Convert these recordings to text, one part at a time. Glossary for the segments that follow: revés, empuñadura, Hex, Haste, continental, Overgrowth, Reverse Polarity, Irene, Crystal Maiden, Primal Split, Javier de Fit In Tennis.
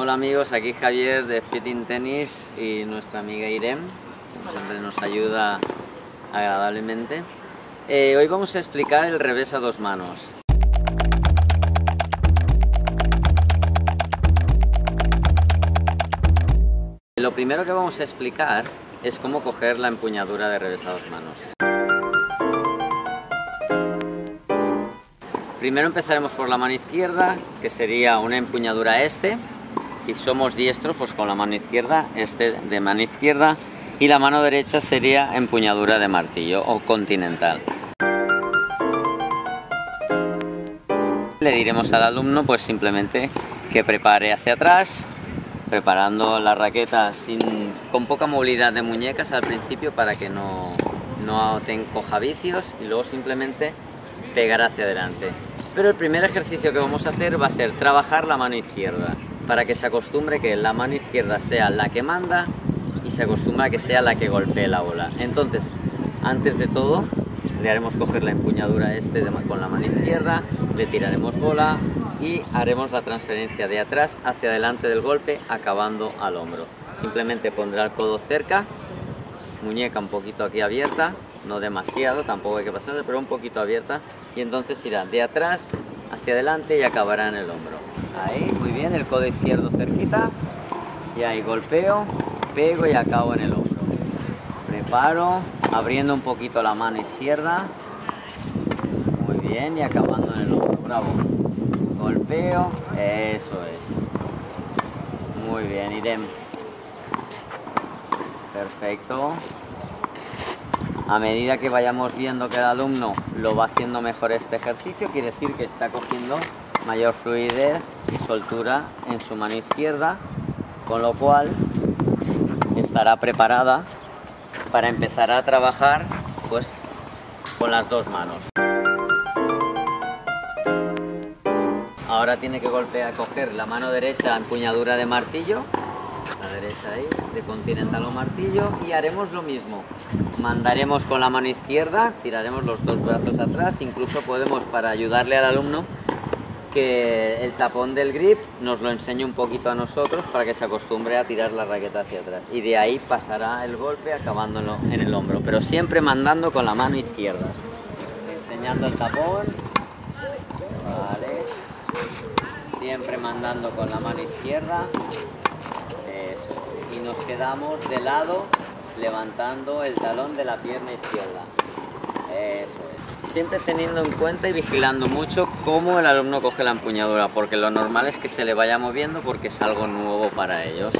Hola amigos, aquí Javier de Fit In Tennis y nuestra amiga Irene, que siempre nos ayuda agradablemente. Hoy vamos a explicar el revés a dos manos. Lo primero que vamos a explicar es cómo coger la empuñadura de revés a dos manos. Primero empezaremos por la mano izquierda, que sería una empuñadura Si somos diestros, pues con la mano izquierda, de mano izquierda, y la mano derecha sería empuñadura de martillo o continental. Le diremos al alumno pues simplemente que prepare hacia atrás, preparando la raqueta con poca movilidad de muñecas al principio para que no te encoja vicios, y luego simplemente pegar hacia adelante. Pero el primer ejercicio que vamos a hacer va a ser trabajar la mano izquierda, para que se acostumbre que la mano izquierda sea la que manda y se acostumbra a que sea la que golpee la bola. Entonces, antes de todo, le haremos coger la empuñadura con la mano izquierda, le tiraremos bola y haremos la transferencia de atrás hacia adelante del golpe, acabando al hombro. Simplemente pondrá el codo cerca, muñeca un poquito aquí abierta, no demasiado, tampoco hay que pasarse, pero un poquito abierta, y entonces irá de atrás hacia adelante y acabará en el hombro. Ahí, muy bien, el codo izquierdo cerquita, y ahí golpeo, pego y acabo en el hombro. Preparo, abriendo un poquito la mano izquierda, muy bien, y acabando en el hombro, bravo. Golpeo, eso es. Muy bien, Irene. Perfecto. A medida que vayamos viendo que el alumno lo va haciendo mejor este ejercicio, quiere decir que está cogiendo mayor fluidez y soltura en su mano izquierda, con lo cual estará preparada para empezar a trabajar pues con las dos manos. Ahora tiene que coger la mano derecha, empuñadura de martillo, la derecha ahí, de continental o martillo, y haremos lo mismo. Mandaremos con la mano izquierda, tiraremos los dos brazos atrás, incluso podemos, para ayudarle al alumno, que el tapón del grip nos lo enseñe un poquito a nosotros para que se acostumbre a tirar la raqueta hacia atrás, y de ahí pasará el golpe acabándolo en el hombro, pero siempre mandando con la mano izquierda, enseñando el tapón, vale, siempre mandando con la mano izquierda, eso es. Y nos quedamos de lado levantando el talón de la pierna izquierda, eso es. Siempre teniendo en cuenta y vigilando mucho cómo el alumno coge la empuñadura, porque lo normal es que se le vaya moviendo porque es algo nuevo para ellos.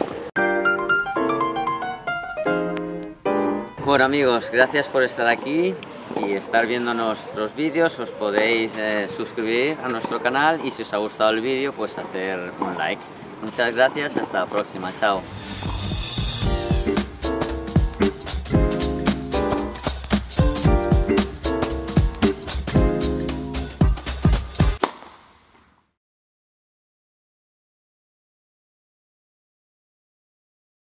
Bueno amigos, gracias por estar aquí y estar viendo nuestros vídeos. Os podéis suscribir a nuestro canal, y si os ha gustado el vídeo pues hacer un like. Muchas gracias, hasta la próxima, chao.